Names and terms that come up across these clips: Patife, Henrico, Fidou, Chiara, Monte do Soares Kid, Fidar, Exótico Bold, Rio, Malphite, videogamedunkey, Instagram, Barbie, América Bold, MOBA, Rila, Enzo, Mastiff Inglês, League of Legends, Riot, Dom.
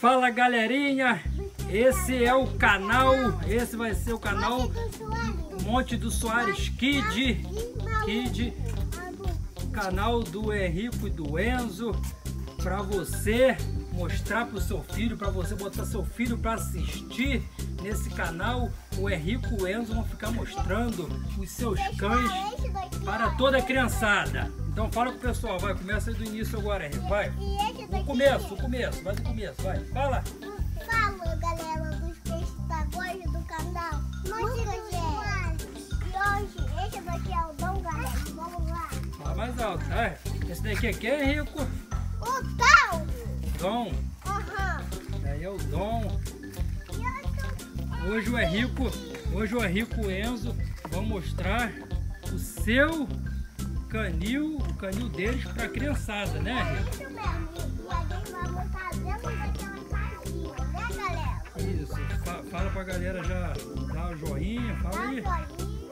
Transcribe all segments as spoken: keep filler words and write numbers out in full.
Fala galerinha, esse é o canal, esse vai ser o canal Monte do Soares Kid, Kid, canal do Henrico e do Enzo, para você mostrar para o seu filho, para você botar seu filho para assistir nesse canal. O Henrico e o Enzo vão ficar mostrando os seus cães para toda a criançada. Então fala pro pessoal, vai, começa aí do início agora, Henrico, vai. O começo, o começo, vai do começo, vai. Fala. Fala, galera, dos peixes agora do canal. Monte do Soares. E hoje, esse daqui é o Dom, galera. Vamos lá. Fala mais alto, tá? Esse daqui é quem, Henrico? O Dom. Dom? Aham. Uhum. Daí é o Dom. Hoje o Henrico, hoje o Henrico e o Enzo vão mostrar o seu canil, o canil deles para a criançada, né? É isso mesmo, e alguém vai montar dentro daquela casinha, né, galera? Isso, Fa fala pra galera já dar o joinha, fala aí.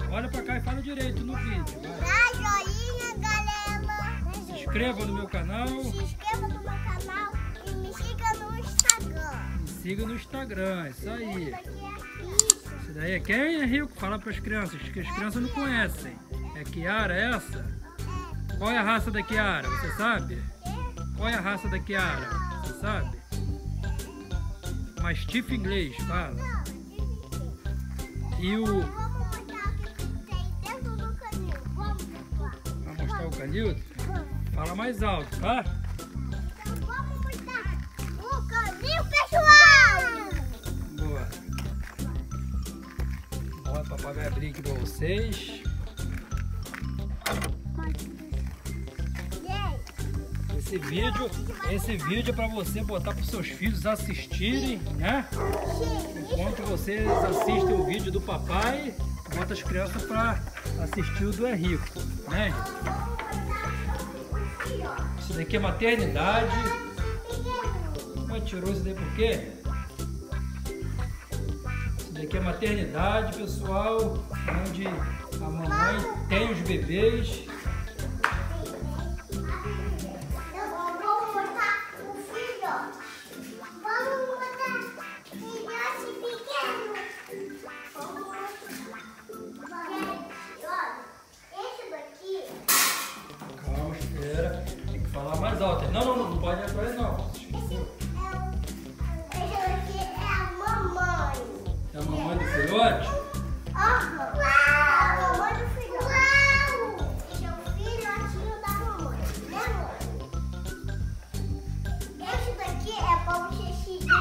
Olha pra cá e fala direito no vídeo. Dá joinha, galera. Se inscreva no meu canal. Se inscreva no meu canal e me siga no Instagram. Me siga no Instagram, isso aí. Isso daí é quem, Henrico? Fala pras crianças, que as crianças não conhecem. É Chiara essa? Qual é a raça da Chiara? Você sabe? Qual é a raça da Chiara? Você sabe? Mastiff Inglês, fala. E o... Vamos mostrar o que tem dentro do canil. Vamos mostrar. Vamos mostrar o canil? Fala mais alto, tá? Então vamos mostrar o canil, pessoal! Boa. Olha, papai vai abrir aqui pra vocês. Esse vídeo, esse vídeo é para você botar para os seus filhos assistirem, né? Enquanto vocês assistem o vídeo do papai, bota as crianças para assistir o do Henrico, né? Isso daqui é maternidade. Mas tirou isso daí por quê? Isso daqui é maternidade, pessoal, onde a mamãe tem os bebês. Não, não, não, não pode ir atrás não. Esse, é o, esse daqui é a mamãe. É a mamãe do filhote? Aham. Uhum. A mamãe do filhote. Esse é o filhotinho da mamãe, né, mãe? Esse daqui é pra você seguir no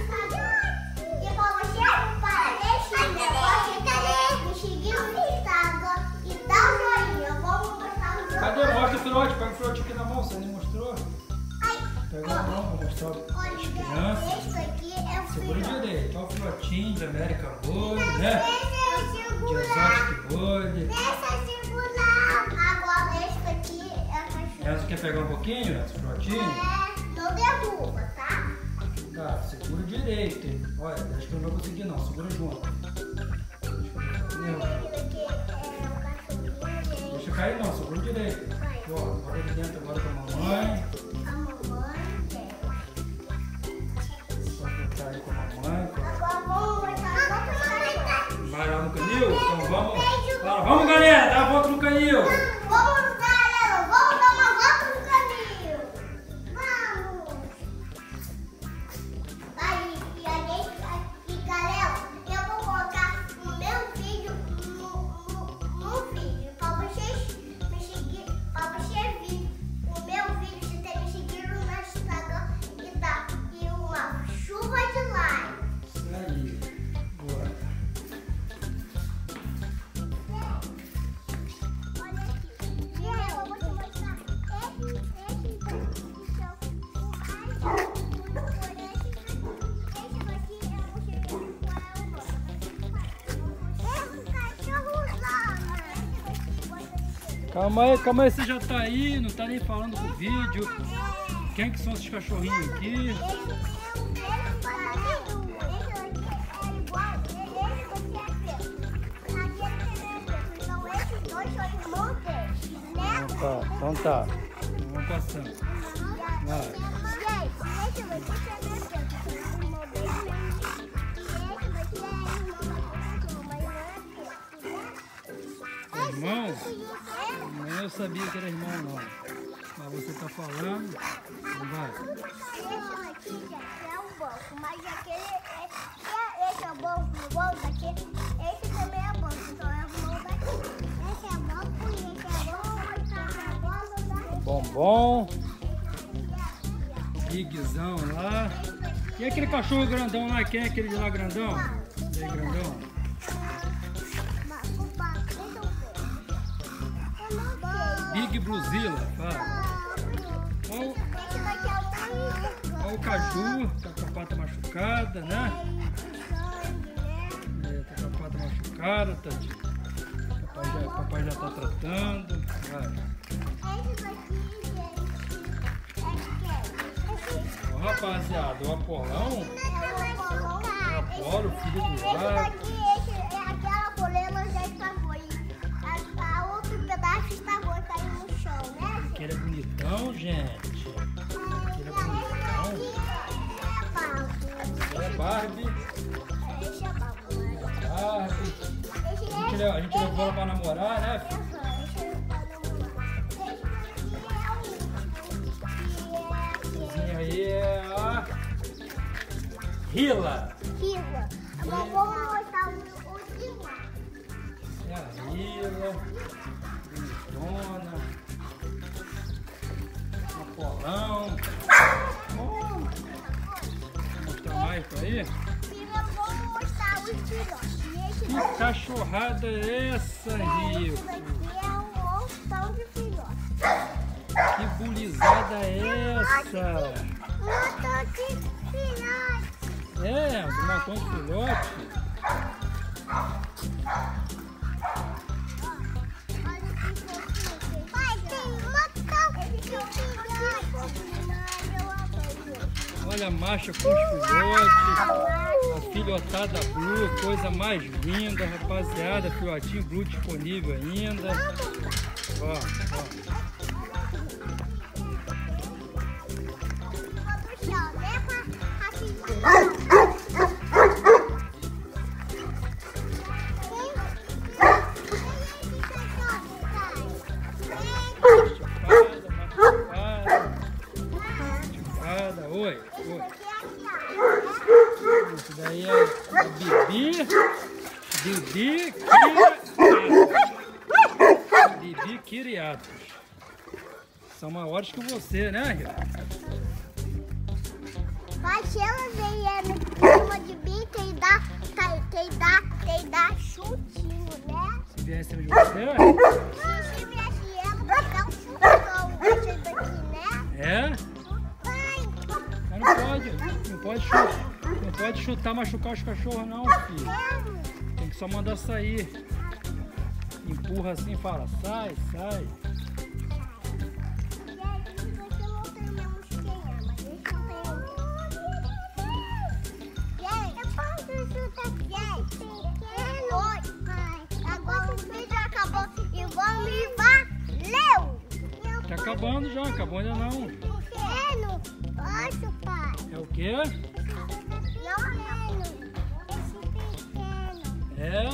Instagram. E pra você parar desse negócio, me seguir no Instagram e dar um joinha. Vamos botar o joinha. Cadê? Mostra o filhote, pega o filhote aqui na mão, você nem mostrou? Pega na mão, vou mostrar para as crianças. Esse aqui é o filhote. Segura direito, olha o filhotinho de América Bold, né? De Exótico Bold. Deixa eu segurar. Agora esse aqui é o cachorro. Essa quer pegar um pouquinho, esse filhotinho? É, não derruba, tá? Tá, segura direito. Olha, acho que eu não vou conseguir não, segura junto. Deixa eu cair não, segura direito. Agora ele dentro agora com a mamãe. A mamãe. Só botar aí com a mamãe. Agora vamos botar a vai lá no canil? Então vamos. Agora, vamos galera, dá a volta no canil. Vamos galera, vamos dar uma volta no canil. Vamos. Aí, e aí, galera, eu vou colocar o meu vídeo no, no, no vídeo pra vocês. Para você vir o meu vídeo, você tem que seguir no meu Instagram e dar uma chuva de like. Isso aí. Boa. Olha aqui. Gente, eu vou te mostrar esse, esse daqui do céu. O raio do esse daqui. Esse daqui é o que eu vou cachorro lá. Calma aí, calma aí, você já tá aí, não tá nem falando do vídeo. Quem que são esses cachorrinhos aqui? Então tá, então tá. Vamos passando. Vai. Irmão? Nem eu sabia que era irmão, não. Mas você tá falando. Vai. Esse aqui já é o banco, mas aquele é. Esse é o banco, o banco daqui. Esse também é o banco, então é o banco daqui. Esse é o banco, esse é o banco, esse é o banco daqui. Bombom. Bigzão lá. E aquele cachorro grandão lá? Quem é aquele de lá grandão? Ele é grandão? Big Bruzila, fala. Olha o Caju, tá com a pata machucada, né? É, tá com a pata machucada, tá, papai, já, papai já tá tratando. Ó, rapaziada, o Apolão, o Apolo, filho do Lado. Aquele é bonitão, gente. Aquele é bonitão. Aquele é Barbie. Esse é Barbie. Barbie. A gente levou ela pra namorar, né? Cozinha aí é a Rila. Rila. Agora vamos mostrar o Rila. É a Rila. Bonitona. Polão. Vou mostrar mais pra aí. Vou mostrar os filhotes. Que cachorrada é essa, Rio? Esse daqui é um montão de filhotes. Que bulizada é essa? Um montão de filhotes. É, um montão de filhotes. Olha a marcha com os filhotes, a filhotada Blue, coisa mais linda, rapaziada, filhotinho Blue disponível ainda. Ó, são maiores que você, né, Rila? Mas ela veio em cima de mim, tem dá, tem dá, tem dá chutinho, né? Se vier em cima de você, né? Não, se vier assim, ela vai dar um chutão, esse daqui, né? É? Mas não pode, não pode chutar, não pode chutar, machucar os cachorros não, filho. Tem que só mandar sair. Empurra assim e fala, sai, sai. Tá acabando já, acabou ainda não. Eu não posso, pai. É o quê? Não, esse pequeno. É? É.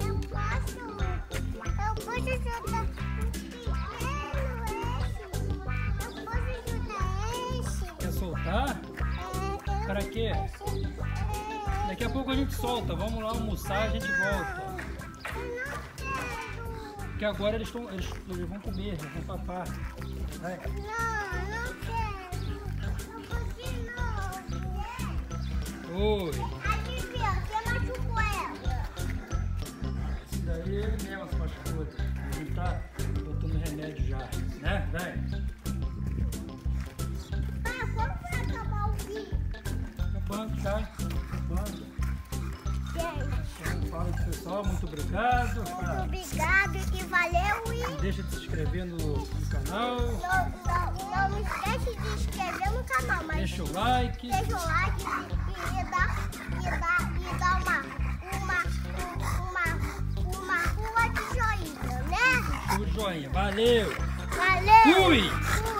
Eu posso ajudar esse. Eu posso ajudar esse. Quer soltar? É. Para quê? Daqui a pouco a gente solta, vamos lá almoçar, a gente volta. Porque agora eles, tão, eles, eles vão comer, eles vão papar. Vai. Não, não quero. Não consigo, não. Oi. Aqui, você machucou ela. Esse daí ele mesmo se machucou. A gente tá botando remédio já, né? Vai. Pai, como vai acabar o vídeo? Acabando, tá? Pessoal, muito obrigado. Muito pra... obrigado e valeu. E... deixa de se inscrever no, no canal. Não, não, não esquece de inscrever no canal. Mas deixa o like. Deixa o like e, e, dá, e, dá, e dá uma, uma, uma, uma, uma de joinha. vergonha. Valeu! Valeu! Fui!